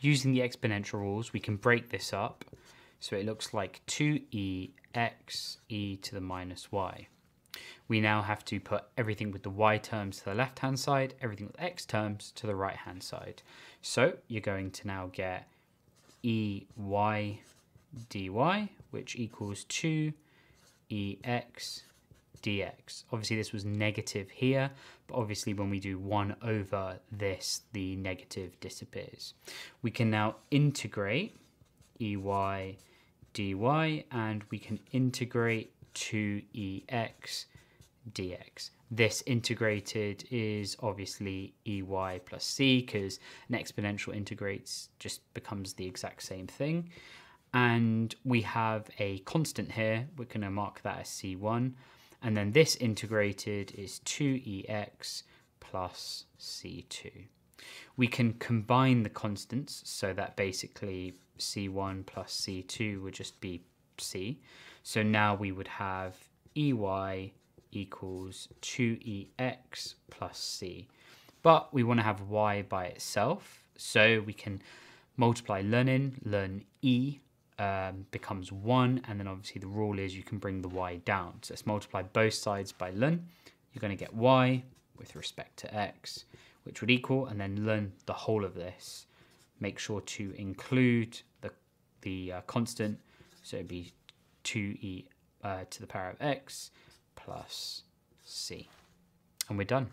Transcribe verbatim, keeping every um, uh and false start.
using the exponential rules, we can break this up. So it looks like two e x e to the minus y. We now have to put everything with the y terms to the left-hand side, everything with x terms to the right-hand side. So you're going to now get ey dy, which equals two e x dx. Obviously, this was negative here, but obviously when we do one over this, the negative disappears. We can now integrate ey dy, and we can integrate two e x dx. This integrated is obviously ey plus c, because an exponential integrates just becomes the exact same thing. And we have a constant here. We're going to mark that as c one. And then this integrated is two e x plus c two. We can combine the constants so that basically c one plus c two would just be c. So now we would have ey equals two e x plus c. But we want to have y by itself, so we can multiply ln in, ln e um, becomes one, and then obviously the rule is you can bring the y down. So let's multiply both sides by ln. You're going to get y with respect to x, which would equal, and then ln the whole of this. Make sure to include the, the uh, constant, so it'd be two e uh, to the power of x plus c. And we're done.